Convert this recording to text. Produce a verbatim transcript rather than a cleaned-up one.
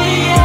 Audio.